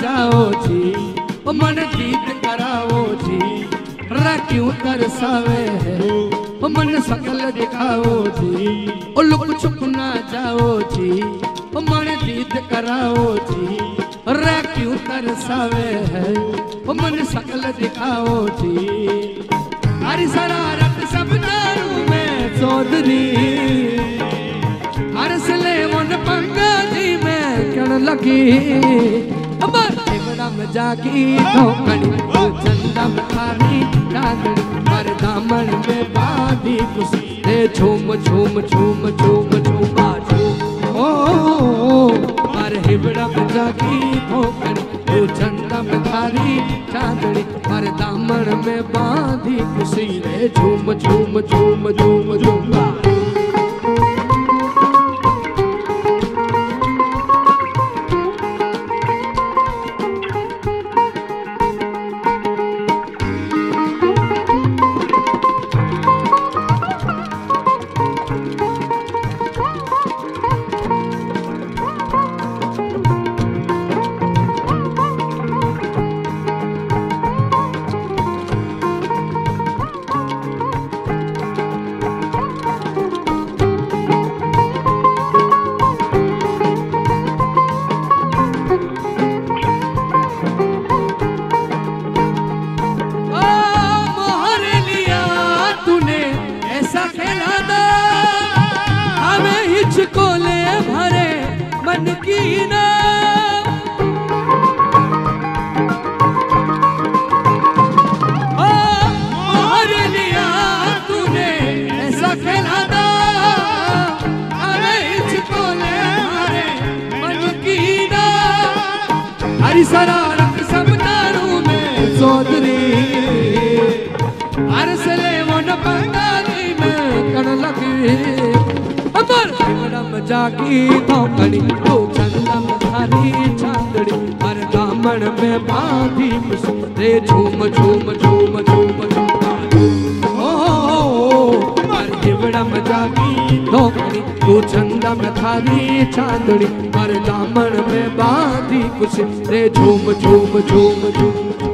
जाओ जी, मन जीत कराओ जी, क्यों तरसावे है मन सकल दिखाओ जी, लुक छुप ना जाओ जी, मन जीत कराओ जी, क्यों तरसावे है मन सकल दिखाओ जी। हरी शरारत सब दारू में चौधरी हर सले मन पंगा जी में कण लगी जागी चंदम खानी पर दामन में बाधी दे झूम झूम झूम झूम झूमा झूम ओ पर हिबड़म जागी तो चंदम खानी चांदड़ी पर दामन में बाधी खुशी रे झूम झूम झूम झूम झूमा। शरारत सब दारू में चौधरी अरसले मन बंगाली में कण लगी जागी धोकड़ी तो चंदम धारी चांदड़ी पर दामन में बांधी सुनते झूम झूम झूम झूम झूम पर हिवड़म जागी धोकड़ी तू चंदम थारी चांदड़ी पर दामन में बांधी कुछ रे झूम झूम झूम झूम।